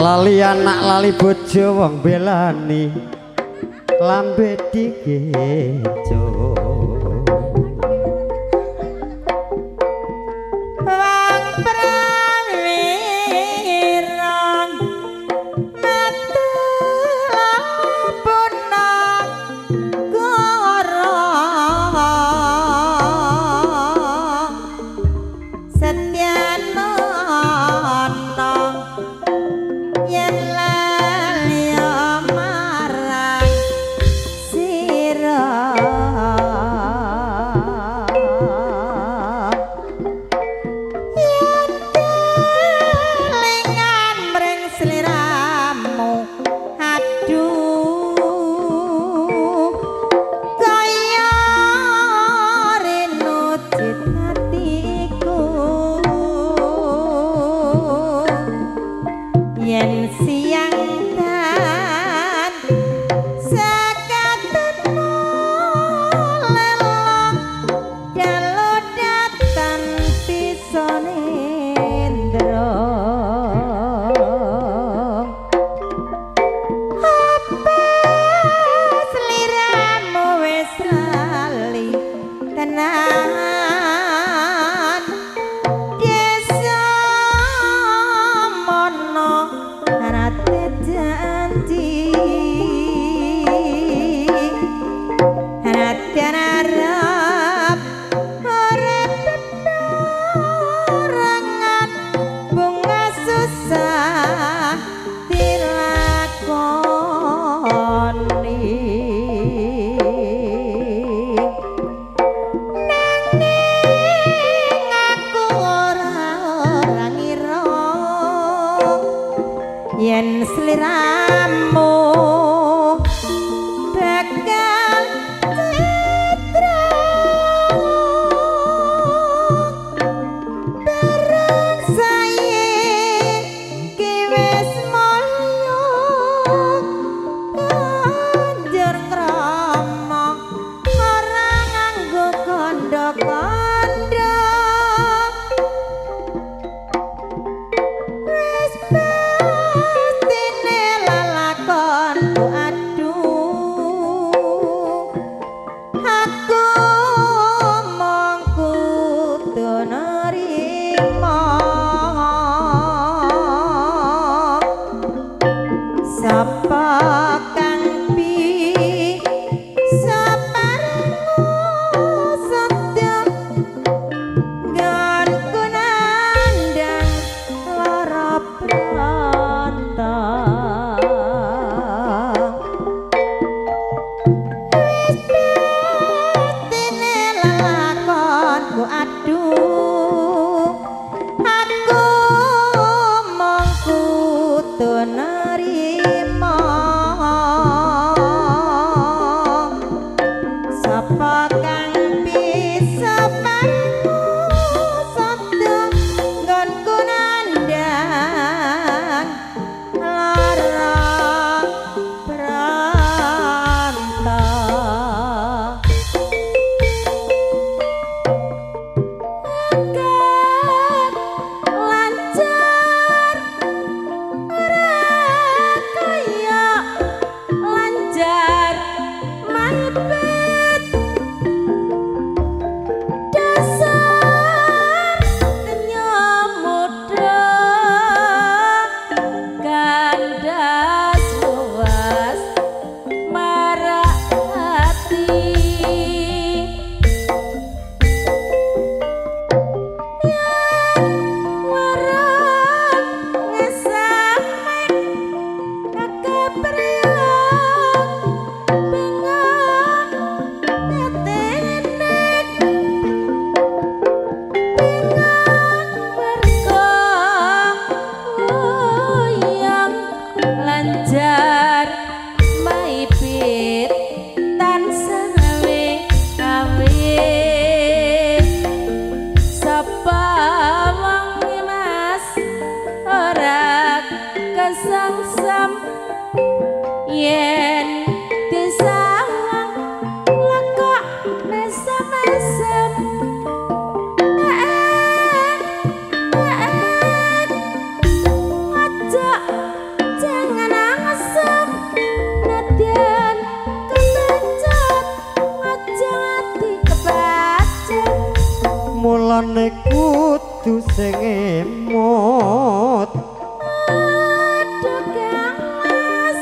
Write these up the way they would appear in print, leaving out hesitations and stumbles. Lali anak lali bojo wong belani lambe digejo. Mane kudu sing emot, aduh Kang Mas,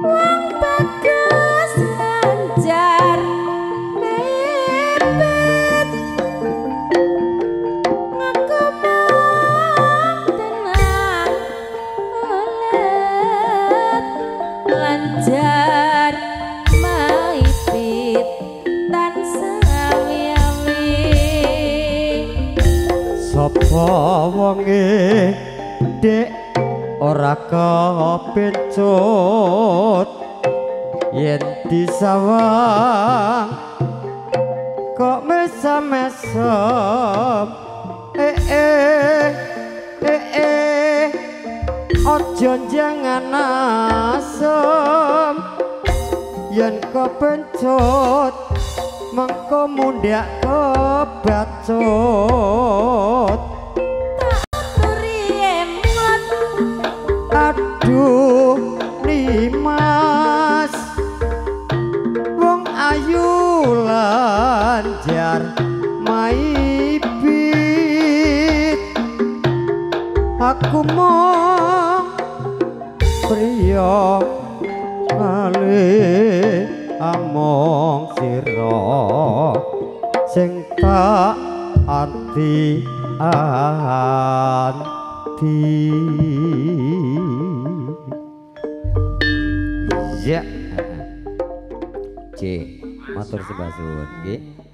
wong bagus lancar mepet, aku mong tenang olet lancar maipit tan sapa wonge dek ora kepencut yen disawang kok mesem-mesem ojo jangan asem yen kepencut mengko mundak kebacut tak remot, aduh Nimas wong ayu lanjar maipit aku mong priya ale among sira sing tak ati ya C matur sembah suwun nggih.